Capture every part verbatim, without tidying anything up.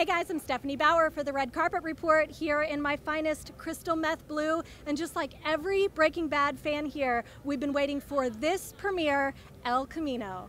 Hey guys, I'm Stephanie Bauer for the Red Carpet Report here in my finest crystal meth blue. And just like every Breaking Bad fan here, we've been waiting for this premiere, El Camino.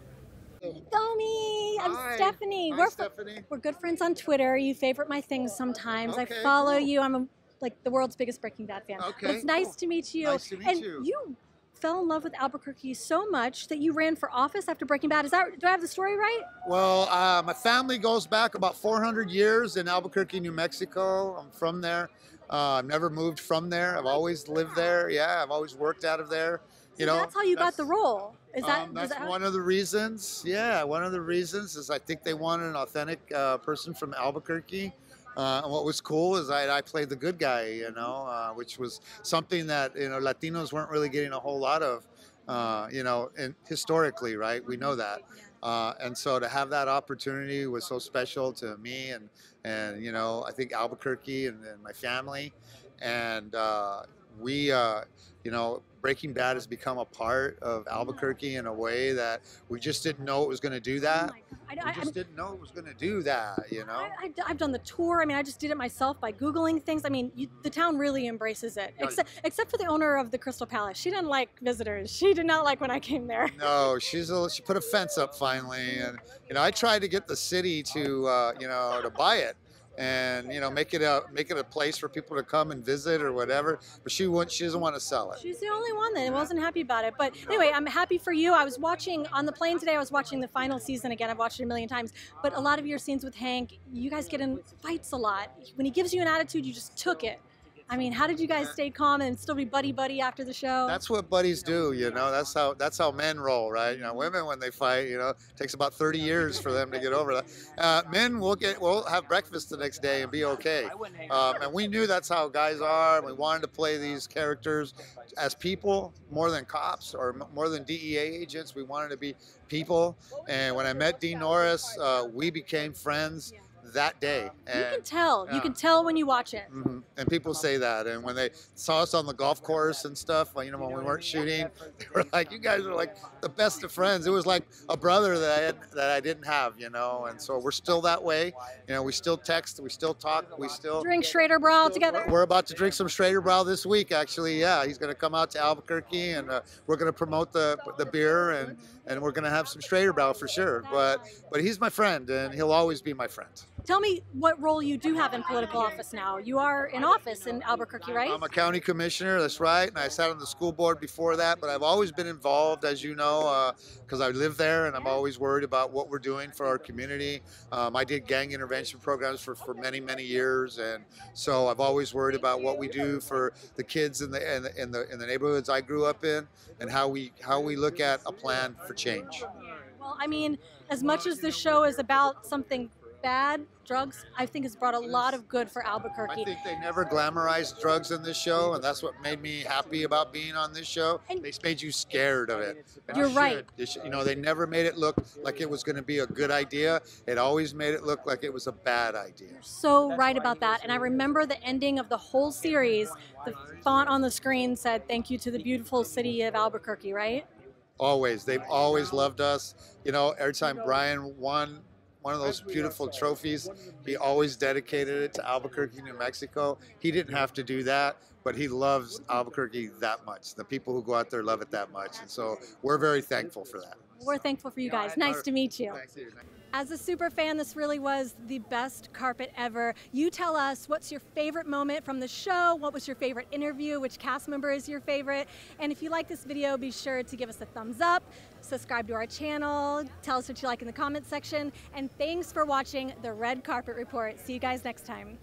Tommy, I'm Hi. Stephanie. Hi, we're, Stephanie. We're good friends on Twitter. You favorite my things sometimes. Okay, I follow cool. you. I'm a, like the world's biggest Breaking Bad fan. Okay, but it's nice cool. to meet you. Nice to meet and you. you fell in love with Albuquerque so much that you ran for office after Breaking Bad. Is that, do I have the story right? Well, uh, my family goes back about four hundred years in Albuquerque, New Mexico. I'm from there. Uh, I've never moved from there. I've always lived there. Yeah, I've always worked out of there. You so know, that's how you that's, got the role. Is that, um, that's that one of the reasons. Yeah, one of the reasons is I think they wanted an authentic uh, person from Albuquerque. Uh, and what was cool is I, I played the good guy, you know, uh, which was something that, you know, Latinos weren't really getting a whole lot of, uh, you know, and historically, right? We know that. Uh, and so to have that opportunity was so special to me and, and you know, I think Albuquerque and, and my family. And uh, we, uh, you know, Breaking Bad has become a part of Albuquerque in a way that we just didn't know it was going to do that. Oh I, I, we just I, didn't know it was going to do that, you know? I, I, I've done the tour. I mean, I just did it myself by Googling things. I mean, you, the town really embraces it, except, except for the owner of the Crystal Palace. She didn't like visitors. She did not like when I came there. No, she's a, she put a fence up finally. And, you know, I tried to get the city to, uh, you know, to buy it. And you know, make it a make it a place for people to come and visit or whatever. But she won't, she doesn't want to sell it. She's the only one that yeah. wasn't happy about it. But anyway, I'm happy for you. I was watching on the plane today. I was watching the final season again. I've watched it a million times. But a lot of your scenes with Hank, you guys get in fights a lot. When he gives you an attitude, you just took it. I mean, how did you guys stay calm and still be buddy buddy after the show? That's what buddies do, you know. That's how that's how men roll, right? You know, women when they fight, you know, it takes about thirty years for them to get over that. Uh, men will get, we'll have breakfast the next day and be okay. Um, and we knew that's how guys are. We wanted to play these characters as people more than cops or more than D E A agents. We wanted to be people. And when I met Dean Norris, uh, we became friends. That day. And, you can tell. Yeah. You can tell when you watch it. Mm-hmm. And people say that. And when they saw us on the golf course and stuff, you know, when we weren't shooting, they were like, you guys are like the best of friends. It was like a brother that I, had, that I didn't have, you know. And so we're still that way. You know, we still text. We still talk. We still drink Schrader Brawl together. We're about to drink some Schrader Brawl this week, actually. Yeah, he's going to come out to Albuquerque, and uh, we're going to promote the, the beer, and, and we're going to have some Schrader Brawl for sure. But, but he's my friend, and he'll always be my friend. Tell me what role you do have in political office now. You are in office in Albuquerque, right? I'm a county commissioner, that's right, and I sat on the school board before that, but I've always been involved, as you know, because uh, I live there, and I'm always worried about what we're doing for our community. Um, I did gang intervention programs for, for many, many years, and so I've always worried about what we do for the kids in the in the, in the, in the neighborhoods I grew up in, and how we, how we look at a plan for change. Well, I mean, as much as this show is about something bad, drugs, I think has brought a lot of good for Albuquerque. I think they never glamorized drugs in this show, and that's what made me happy about being on this show. And they made you scared of it. And you're you right. You, you know, they never made it look like it was going to be a good idea. It always made it look like it was a bad idea. You're so right about that, and I remember the ending of the whole series. The font on the screen said, "Thank you to the beautiful city of Albuquerque," right? Always. They've always loved us. You know, every time Brian won one of those beautiful trophies, he always dedicated it to Albuquerque, New Mexico. He didn't have to do that, but he loves Albuquerque that much. The people who go out there love it that much. And so we're very thankful for that. We're thankful for you guys. Nice to meet you. As a super fan, this really was the best carpet ever. You tell us, what's your favorite moment from the show? What was your favorite interview? Which cast member is your favorite? And if you like this video, be sure to give us a thumbs up, subscribe to our channel, tell us what you like in the comment section, and thanks for watching the Red Carpet Report. See you guys next time.